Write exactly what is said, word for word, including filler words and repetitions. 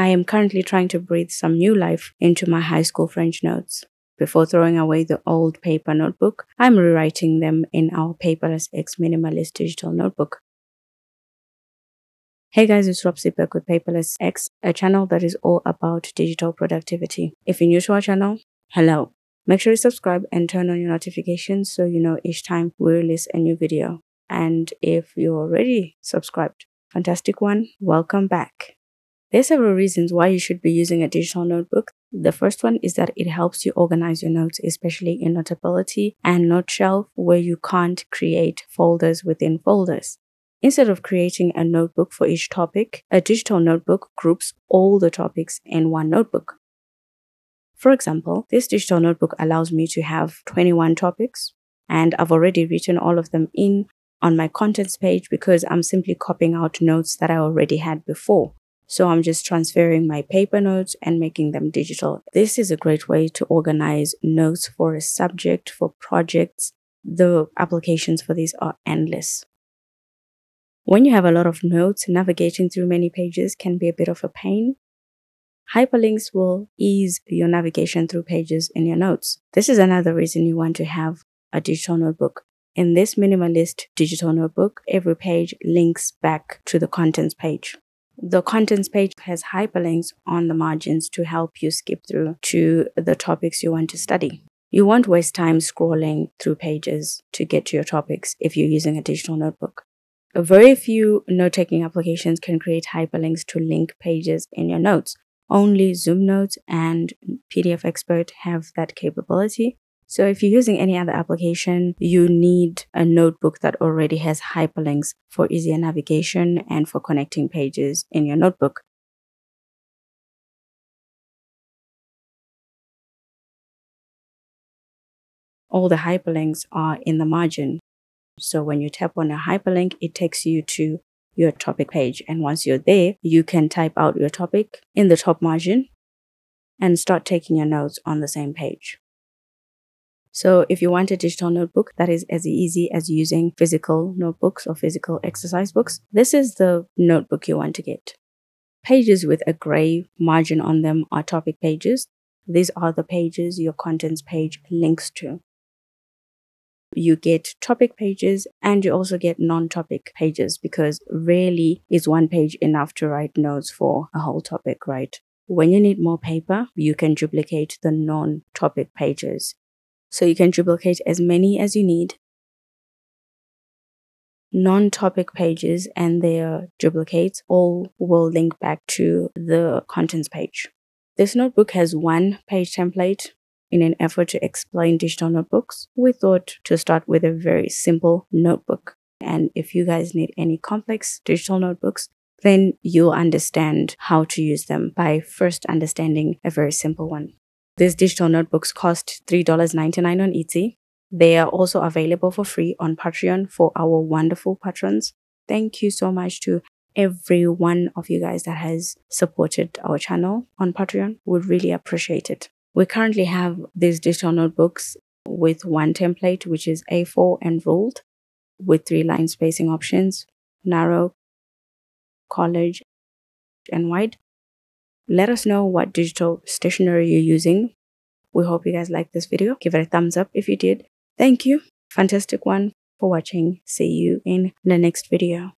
I am currently trying to breathe some new life into my high school French notes. Before throwing away the old paper notebook, I'm rewriting them in our Paperless X minimalist digital notebook. Hey guys, it's Rob Zipak with Paperless X, a channel that is all about digital productivity. If you're new to our channel, hello. Make sure you subscribe and turn on your notifications so you know each time we release a new video. And if you're already subscribed, fantastic one, welcome back. There are several reasons why you should be using a digital notebook. The first one is that it helps you organize your notes, especially in Notability and Noteshelf, where you can't create folders within folders. Instead of creating a notebook for each topic, a digital notebook groups all the topics in one notebook. For example, this digital notebook allows me to have twenty-one topics, and I've already written all of them in on my contents page because I'm simply copying out notes that I already had before. So I'm just transferring my paper notes and making them digital. This is a great way to organize notes for a subject, for projects. The applications for these are endless. When you have a lot of notes, navigating through many pages can be a bit of a pain. Hyperlinks will ease your navigation through pages in your notes. This is another reason you want to have a digital notebook. In this minimalist digital notebook, every page links back to the contents page. The contents page has hyperlinks on the margins to help you skip through to the topics you want to study. You won't waste time scrolling through pages to get to your topics if you're using a digital notebook. Very few note-taking applications can create hyperlinks to link pages in your notes. Only ZoomNotes and P D F Expert have that capability. So if you're using any other application, you need a notebook that already has hyperlinks for easier navigation and for connecting pages in your notebook. All the hyperlinks are in the margin. So when you tap on a hyperlink, it takes you to your topic page, and once you're there, you can type out your topic in the top margin and start taking your notes on the same page. So if you want a digital notebook that is as easy as using physical notebooks or physical exercise books, this is the notebook you want to get. Pages with a gray margin on them are topic pages. These are the pages your contents page links to. You get topic pages and you also get non-topic pages because rarely is one page enough to write notes for a whole topic, right? When you need more paper, you can duplicate the non-topic pages. So you can duplicate as many as you need. Non-topic pages and their duplicates all will link back to the contents page. This notebook has one page template. In an effort to explain digital notebooks, we thought to start with a very simple notebook. And if you guys need any complex digital notebooks, then you'll understand how to use them by first understanding a very simple one. These digital notebooks cost three dollars and ninety-nine cents on Etsy. They are also available for free on Patreon for our wonderful patrons. Thank you so much to every one of you guys that has supported our channel on Patreon. We really appreciate it. We currently have these digital notebooks with one template, which is A four and ruled, with three line spacing options: narrow, college, and wide. Let us know what digital stationery you're using. We hope you guys like this video. Give it a thumbs up if you did. Thank you, fantastic one, for watching. See you in the next video.